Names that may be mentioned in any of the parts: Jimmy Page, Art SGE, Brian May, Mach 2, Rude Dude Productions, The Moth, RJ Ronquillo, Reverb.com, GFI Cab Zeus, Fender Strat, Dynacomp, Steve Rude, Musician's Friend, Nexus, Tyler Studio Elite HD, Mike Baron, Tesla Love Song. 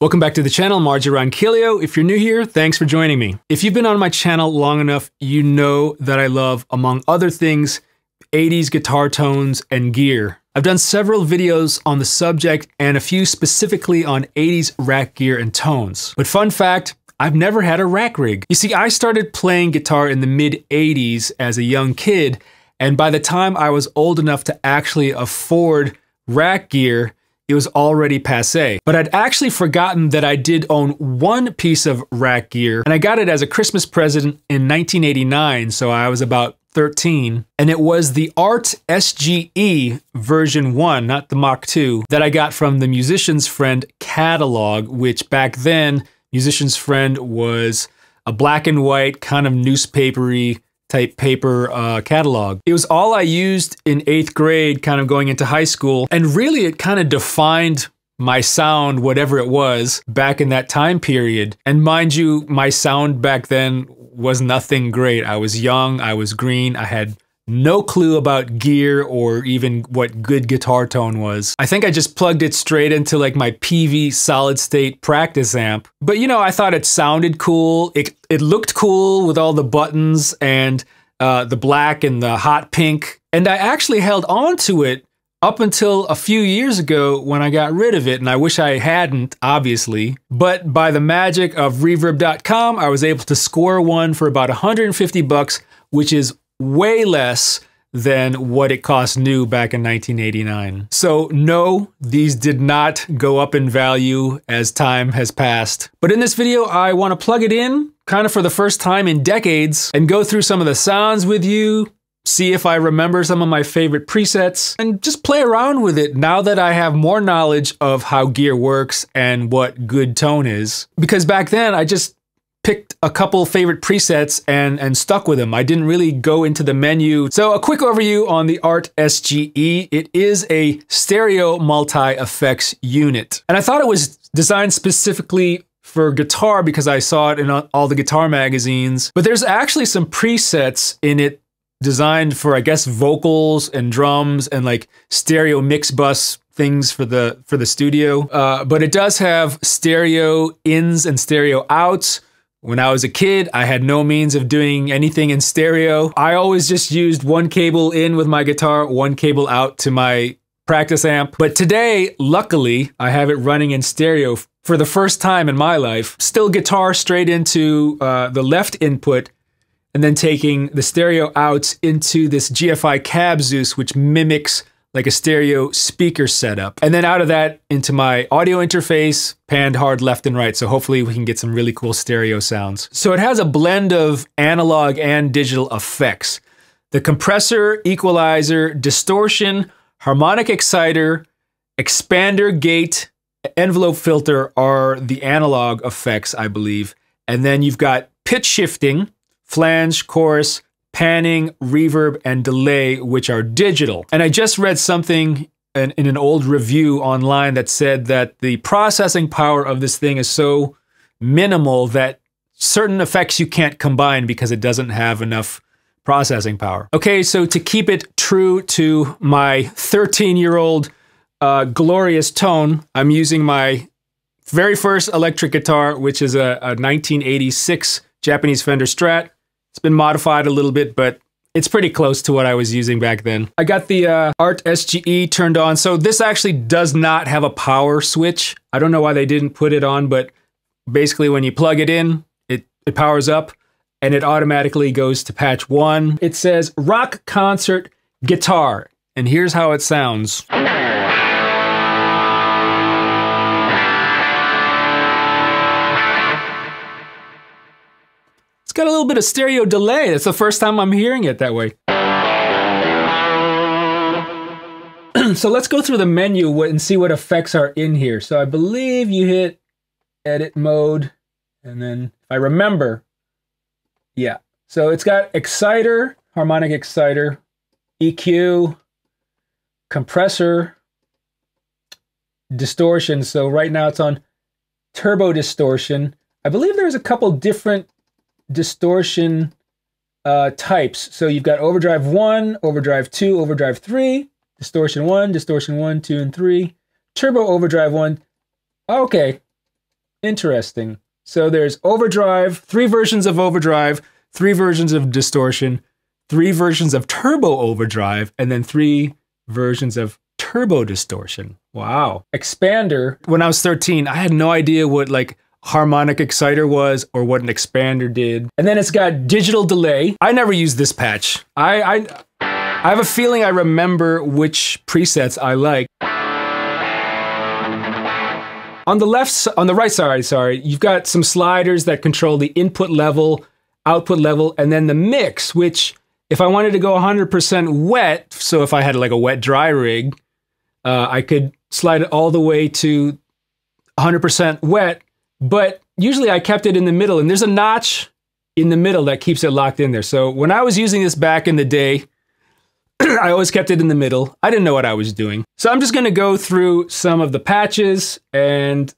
Welcome back to the channel. I'm RJ Ronquillo. If you're new here, thanks for joining me. If you've been on my channel long enough, you know that I love, among other things, 80s guitar tones and gear. I've done several videos on the subject and a few specifically on 80s rack gear and tones. But fun fact, I've never had a rack rig. You see, I started playing guitar in the mid-80s as a young kid, and by the time I was old enough to actually afford rack gear, it was already passé. But I'd actually forgotten that I did own one piece of rack gear, and I got it as a Christmas present in 1989, so I was about 13, and it was the Art SGE version 1, not the Mach 2, that I got from the Musician's Friend catalog, which back then, Musician's Friend was a black and white, kind of newspapery type paper catalog. It was all I used in 8th grade, kind of going into high school, and really it kind of defined my sound, whatever it was, back in that time period. And mind you, my sound back then was nothing great. I was young, I was green, I had no clue about gear or even what good guitar tone was. I think I just plugged it straight into like my PV solid state practice amp. But you know, I thought it sounded cool. It looked cool with all the buttons and the black and the hot pink. And I actually held on to it up until a few years ago when I got rid of it, and I wish I hadn't, obviously. But by the magic of Reverb.com, I was able to score one for about 150 bucks, which is way less than what it cost new back in 1989. So no, these did not go up in value as time has passed. But in this video, I want to plug it in, kind of for the first time in decades, and go through some of the sounds with you, see if I remember some of my favorite presets, and just play around with it now that I have more knowledge of how gear works and what good tone is. Because back then, I just picked a couple favorite presets and stuck with them. I didn't really go into the menu. So a quick overview on the Art SGE. It is a stereo multi-effects unit. And I thought it was designed specifically for guitar because I saw it in all the guitar magazines. But there's actually some presets in it designed for, I guess, vocals and drums and like stereo mix bus things for the studio. But it does have stereo ins and stereo outs. When I was a kid, I had no means of doing anything in stereo. I always just used one cable in with my guitar, one cable out to my practice amp. But today, luckily, I have it running in stereo for the first time in my life. Still guitar straight into the left input, and then taking the stereo outs into this GFI Cab Zeus, which mimics like a stereo speaker setup. And then out of that into my audio interface, panned hard left and right. So hopefully we can get some really cool stereo sounds. So it has a blend of analog and digital effects. The compressor, equalizer, distortion, harmonic exciter, expander gate, envelope filter are the analog effects, I believe. And then you've got pitch shifting, flange, chorus, panning, reverb, and delay, which are digital. And I just read something in an old review online that said that the processing power of this thing is so minimal that certain effects you can't combine because it doesn't have enough processing power. Okay, so to keep it true to my 13-year-old glorious tone, I'm using my very first electric guitar, which is a 1986 Japanese Fender Strat. It's been modified a little bit, but it's pretty close to what I was using back then. I got the Art SGE turned on. So this actually does not have a power switch. I don't know why they didn't put it on, but basically when you plug it in, it powers up and it automatically goes to patch 1. It says rock concert guitar, and here's how it sounds. It's got a little bit of stereo delay. That's the first time I'm hearing it that way. So let's go through the menu and see what effects are in here. So I believe you hit edit mode, and then if I remember, yeah. So it's got exciter, harmonic exciter, EQ, compressor, distortion. So right now it's on turbo distortion. I believe there's a couple different distortion types. So you've got overdrive 1, overdrive 2, overdrive 3, distortion 1, 2, and 3, turbo overdrive 1. Okay, Interesting. So there's overdrive, 3 versions of overdrive, 3 versions of distortion, 3 versions of turbo overdrive, and then 3 versions of turbo distortion. Wow. Expander. When I was 13, I had no idea what like harmonic exciter was or what an expander did. And then it's got digital delay. I never used this patch. I have a feeling I remember which presets I like. On the right side, you've got some sliders that control the input level, output level, and then the mix, which if I wanted to go 100% wet, so if I had like a wet dry rig, I could slide it all the way to 100% wet, but usually I kept it in the middle, and there's a notch in the middle that keeps it locked in there. So when I was using this back in the day, I always kept it in the middle. I didn't know what I was doing. So I'm just gonna go through some of the patches and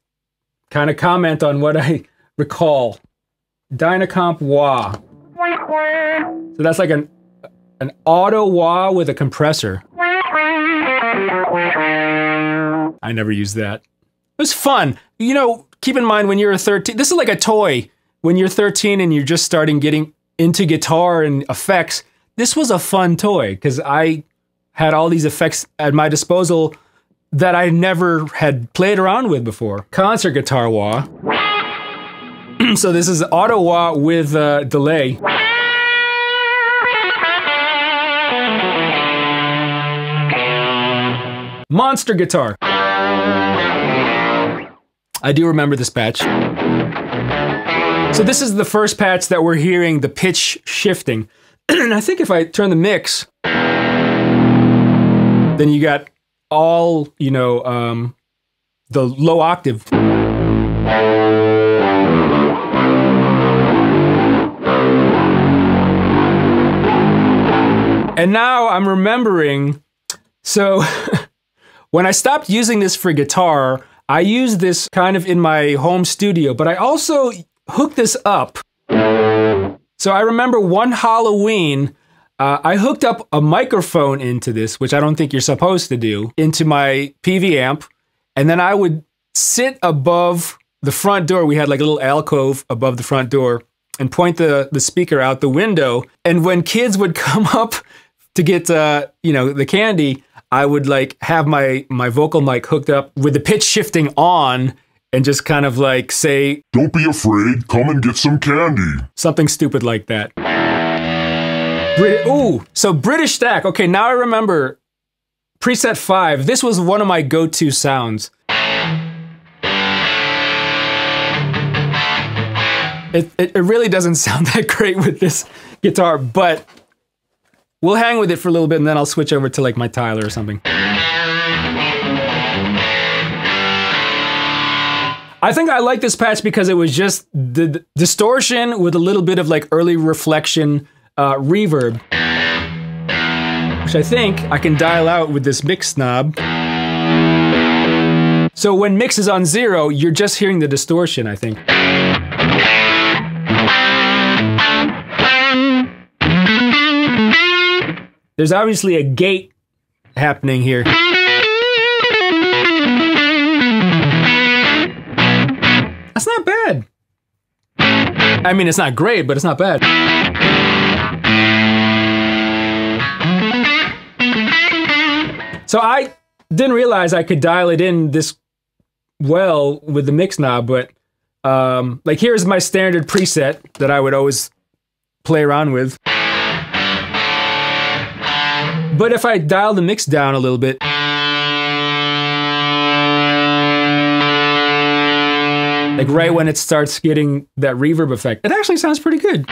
kind of comment on what I recall. Dynacomp wah. So that's like an auto wah with a compressor. I never used that. It was fun. You know, keep in mind when you're 13, this is like a toy. When you're 13 and you're just starting getting into guitar and effects, this was a fun toy because I had all these effects at my disposal that I never had played around with before. Concert guitar wah. So this is auto wah with delay. Monster guitar. I do remember this patch. So this is the first patch that we're hearing the pitch shifting. And I think if I turn the mix, then you got all, you know, the low octave. And now I'm remembering, so when I stopped using this for guitar, I used this kind of in my home studio, but I also hooked this up. So I remember one Halloween, I hooked up a microphone into this, which I don't think you're supposed to do, into my PV amp, and then I would sit above the front door. We had like a little alcove above the front door and point the speaker out the window, and when kids would come up to get, you know, the candy, I would like have my vocal mic hooked up with the pitch shifting on, and just kind of like say, "Don't be afraid, come and get some candy." Something stupid like that. Ooh, so British stack. Okay, now I remember preset 5. This was one of my go-to sounds. It really doesn't sound that great with this guitar, but we'll hang with it for a little bit and then I'll switch over to like my Tyler or something. I think I like this patch because it was just the distortion with a little bit of like early reflection reverb, which I think I can dial out with this mix knob. So when mix is on 0, you're just hearing the distortion, I think. There's obviously a gate happening here. That's not bad. I mean, it's not great, but it's not bad. So I didn't realize I could dial it in this well with the mix knob, but like here's my standard preset that I would always play around with. But if I dial the mix down a little bit, like right when it starts getting that reverb effect, it actually sounds pretty good.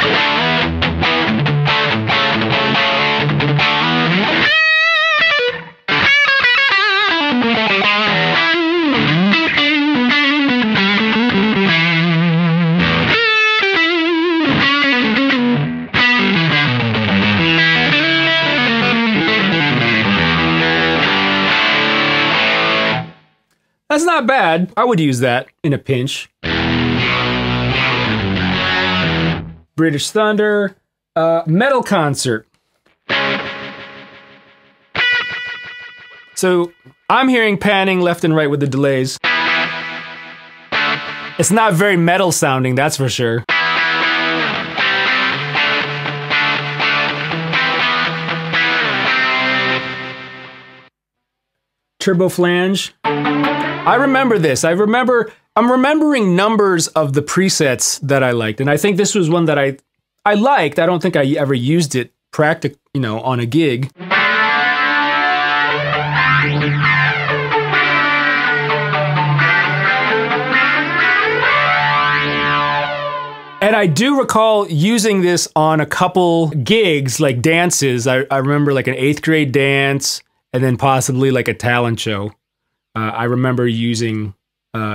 That's not bad. I would use that in a pinch. British Thunder, metal concert. So I'm hearing panning left and right with the delays. It's not very metal sounding, that's for sure. Turbo flange. I remember this. I'm remembering numbers of the presets that I liked, and I think this was one that I liked. I don't think I ever used it you know, on a gig. And I do recall using this on a couple gigs, like dances. I remember like an 8th grade dance and then possibly like a talent show. I remember using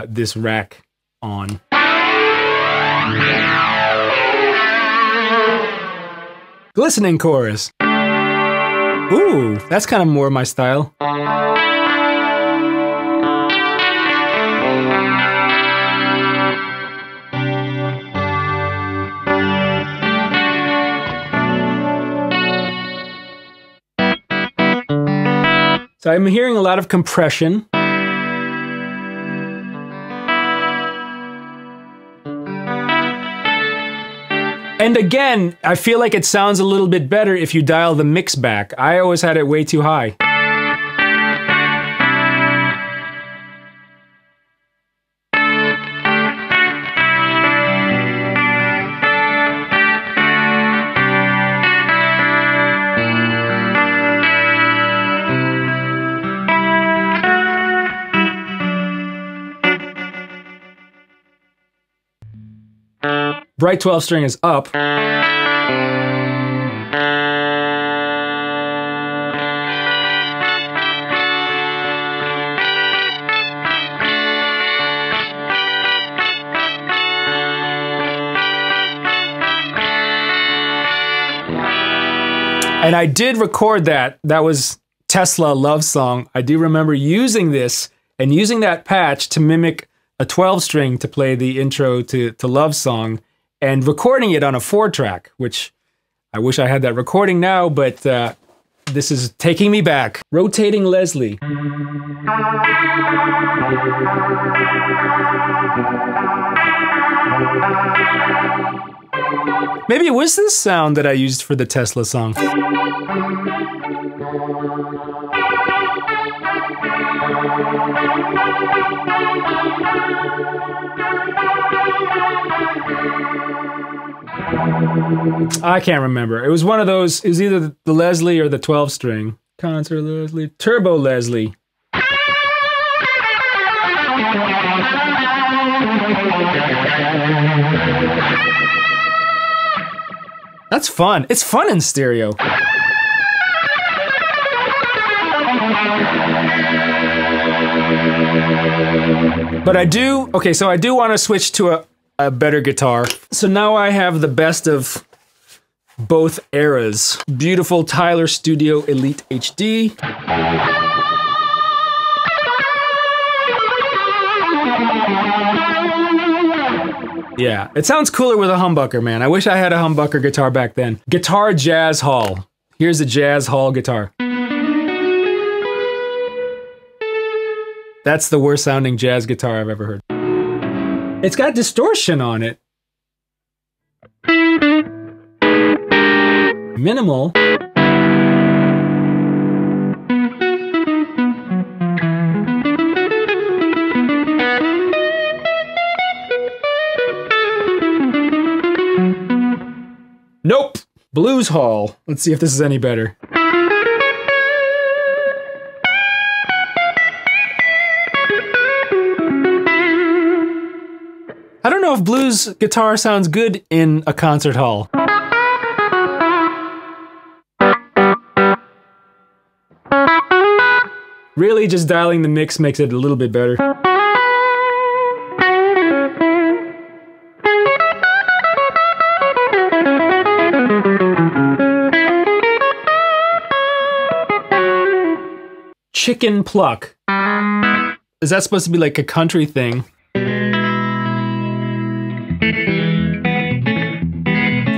this rack on. Glistening chorus. Ooh, that's kind of more my style. So I'm hearing a lot of compression. And again, I feel like it sounds a little bit better if you dial the mix back. I always had it way too high. Bright 12 string is up. And I did record that. That was Tesla Love Song. I do remember using this and using that patch to mimic a 12 string to play the intro to Love Song, and recording it on a 4-track, which I wish I had that recording now, but this is taking me back. Rotating Leslie. Maybe it was this sound that I used for the Tesla song. I can't remember. It was one of those. It was either the Leslie or the 12 string. Concert Leslie. Turbo Leslie. That's fun. It's fun in stereo. But I do, okay, so I do want to switch to a better guitar. So now I have the best of both eras. Beautiful Tyler Studio Elite HD. Yeah, it sounds cooler with a humbucker, man. I wish I had a humbucker guitar back then. Guitar Jazz Hall. Here's a Jazz Hall guitar. That's the worst sounding jazz guitar I've ever heard. It's got distortion on it. Minimal. Nope. Blues Hall. Let's see if this is any better. I don't know if blues guitar sounds good in a concert hall. Really, just dialing the mix makes it a little bit better. Chicken pluck. Is that supposed to be like a country thing?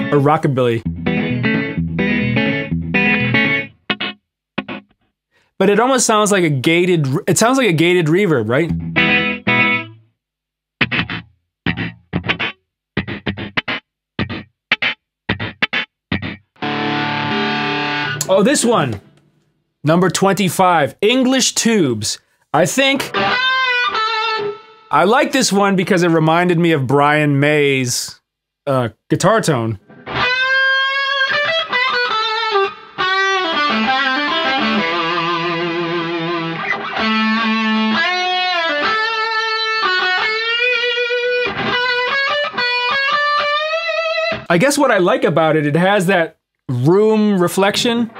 Or rockabilly. But it almost sounds like a gated reverb, right? Oh, this one. Number 25, English Tubes. I think I like this one because it reminded me of Brian May's guitar tone. I guess what I like about it, it has that room reflection.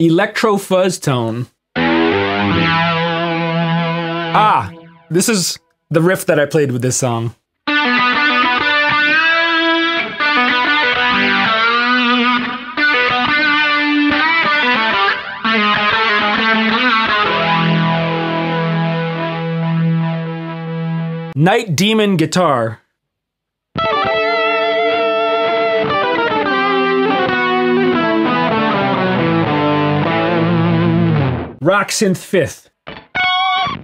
Electro fuzz tone. Ah, this is the riff that I played with this song. Night Demon guitar. Rock synth fifth.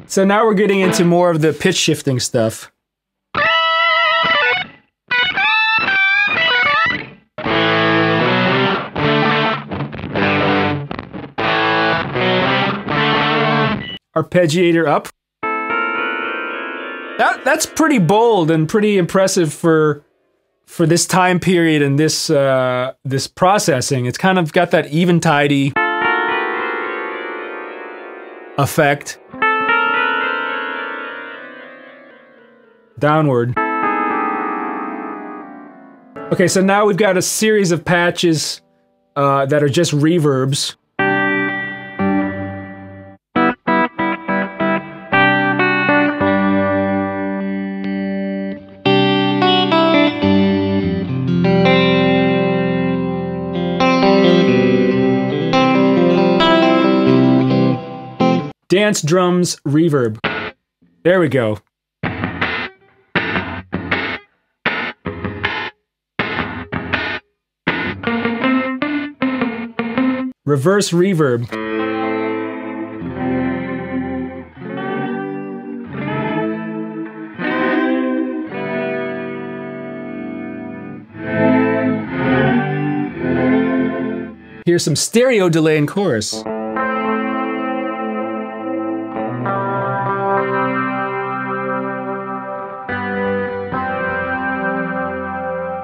So now we're getting into more of the pitch shifting stuff. Arpeggiator up. That's pretty bold and pretty impressive for this time period and this this processing. It's kind of got that even-tidy effect. Downward. Okay, so now we've got a series of patches that are just reverbs. Dance drums reverb. There we go. Reverse reverb. Here's some stereo delay and chorus.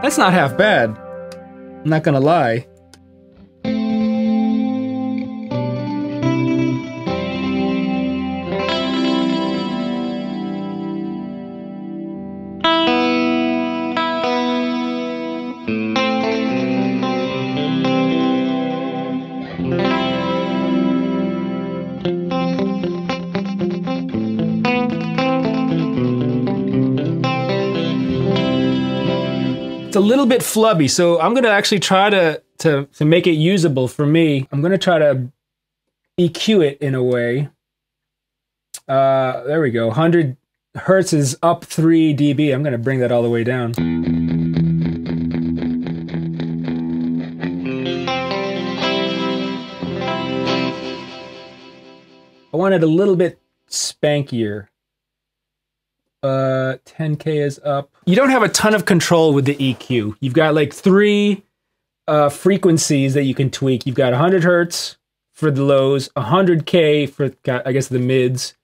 That's not half bad. I'm not gonna lie. A little bit flubby, so I'm gonna actually try to make it usable for me. I'm gonna try to EQ it in a way. There we go. 100 hertz is up 3 dB. I'm gonna bring that all the way down. I want it a little bit spankier. 10K is up. You don't have a ton of control with the EQ. You've got like 3 frequencies that you can tweak. You've got 100 hertz for the lows, 100K for, I guess, the mids,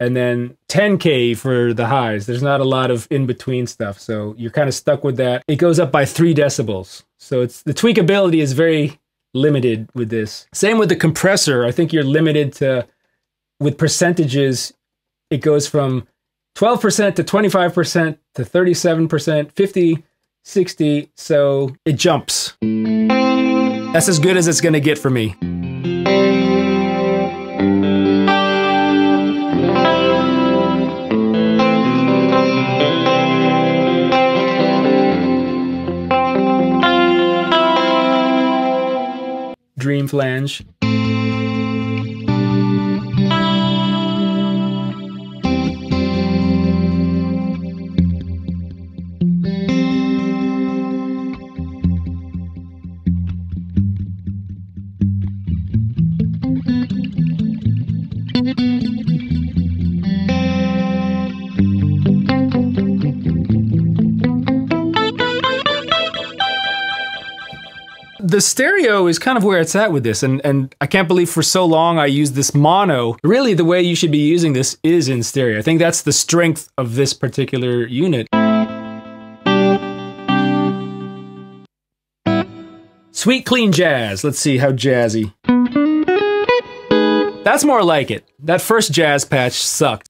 and then 10K for the highs. There's not a lot of in-between stuff, so you're kind of stuck with that. It goes up by 3 decibels, so it's the tweakability is very limited with this. Same with the compressor. I think you're limited to, with percentages, it goes from 12% to 25% to 37%, 50, 60, so it jumps. That's as good as it's gonna get for me. Dream flange. the stereo is kind of where it's at with this, and I can't believe for so long I used this mono. Really, the way you should be using this is in stereo. I think that's the strength of this particular unit. Sweet, clean jazz. Let's see how jazzy. That's more like it. That first jazz patch sucked.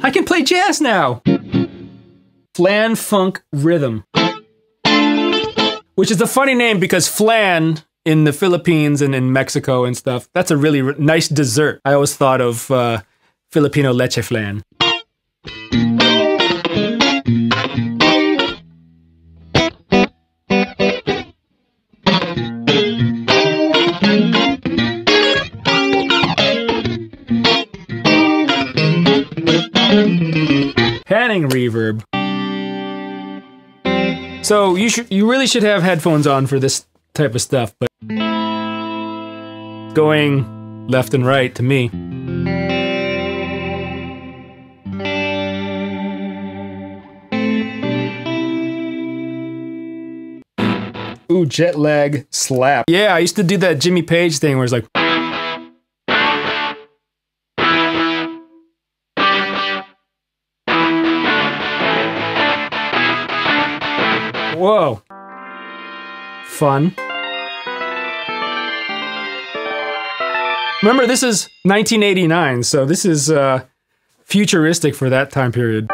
I can play jazz now! Flan Funk Rhythm. Which is a funny name because flan in the Philippines and in Mexico and stuff, that's a really nice dessert. I always thought of Filipino leche flan. Panning reverb. So you really should have headphones on for this type of stuff, but going left and right to me. Ooh, jet lag slap. Yeah, I used to do that Jimmy Page thing where it's like whoa. Fun. Remember, this is 1989, so this is futuristic for that time period.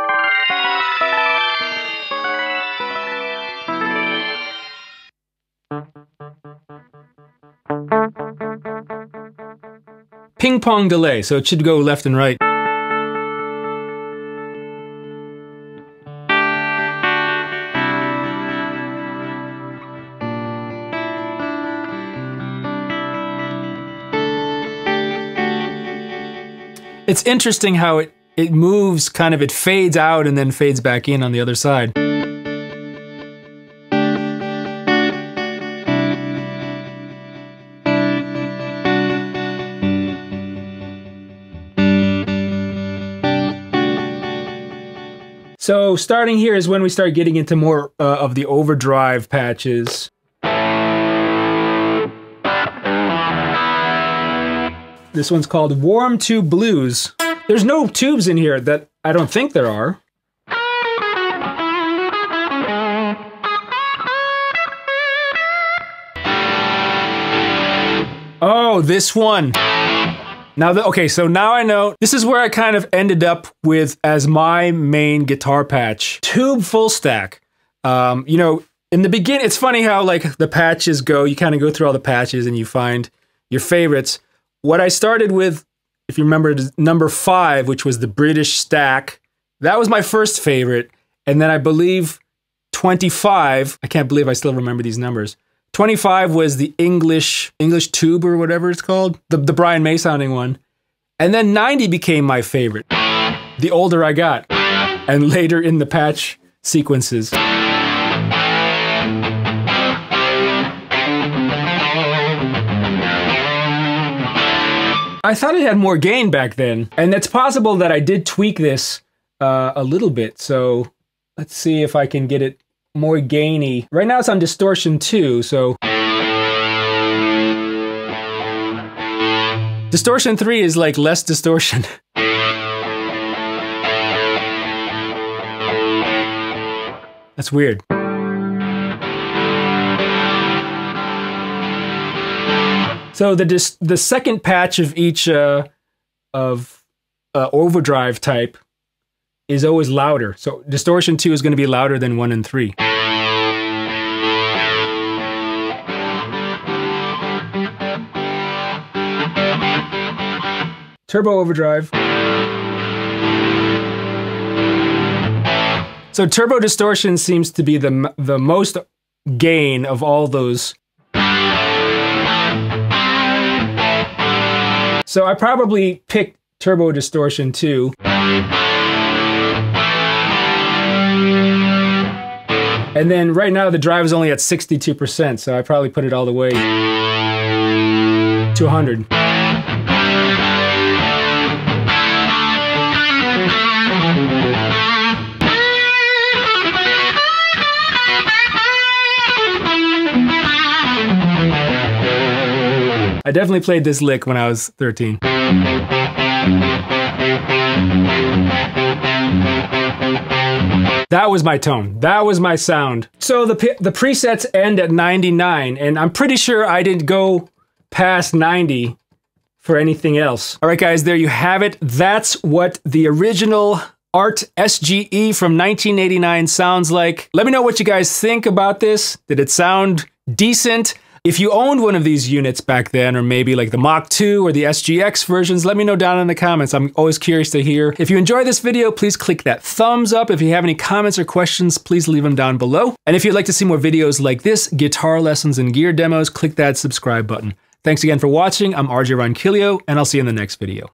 Ping pong delay, so it should go left and right. It's interesting how it moves, kind of, it fades out and then fades back in on the other side. So starting here is when we start getting into more of the overdrive patches. This one's called Warm Tube Blues. There's no tubes in here that I don't think there are. Oh, this one. Now, okay, so now I know. This is where I kind of ended up with as my main guitar patch. Tube full stack. You know, in the beginning, it's funny how like the patches go, you kind of go through all the patches and you find your favorites. What I started with, if you remember, number 5, which was the British stack. That was my first favorite. And then I believe 25, I can't believe I still remember these numbers. 25 was the English tube or whatever it's called, the Brian May sounding one. And then 90 became my favorite, the older I got, and later in the patch sequences. I thought it had more gain back then, and it's possible that I did tweak this a little bit, so let's see if I can get it more gainy. Right now it's on distortion 2, so... Distortion 3 is like less distortion. That's weird. So the second patch of each overdrive type is always louder. So distortion 2 is going to be louder than 1 and 3. Turbo overdrive. So turbo distortion seems to be the most gain of all those. So I probably picked turbo distortion too. And then right now the drive is only at 62%, so I probably put it all the way to 100. I definitely played this lick when I was 13. That was my tone. That was my sound. So the presets end at 99, and I'm pretty sure I didn't go past 90 for anything else. All right, guys, there you have it. That's what the original Art SGE from 1989 sounds like. Let me know what you guys think about this. Did it sound decent? If you owned one of these units back then, or maybe like the Mach 2 or the SGX versions, let me know down in the comments. I'm always curious to hear. If you enjoyed this video, please click that thumbs up. If you have any comments or questions, please leave them down below. And if you'd like to see more videos like this, guitar lessons and gear demos, click that subscribe button. Thanks again for watching. I'm RJ Ronquillo, and I'll see you in the next video.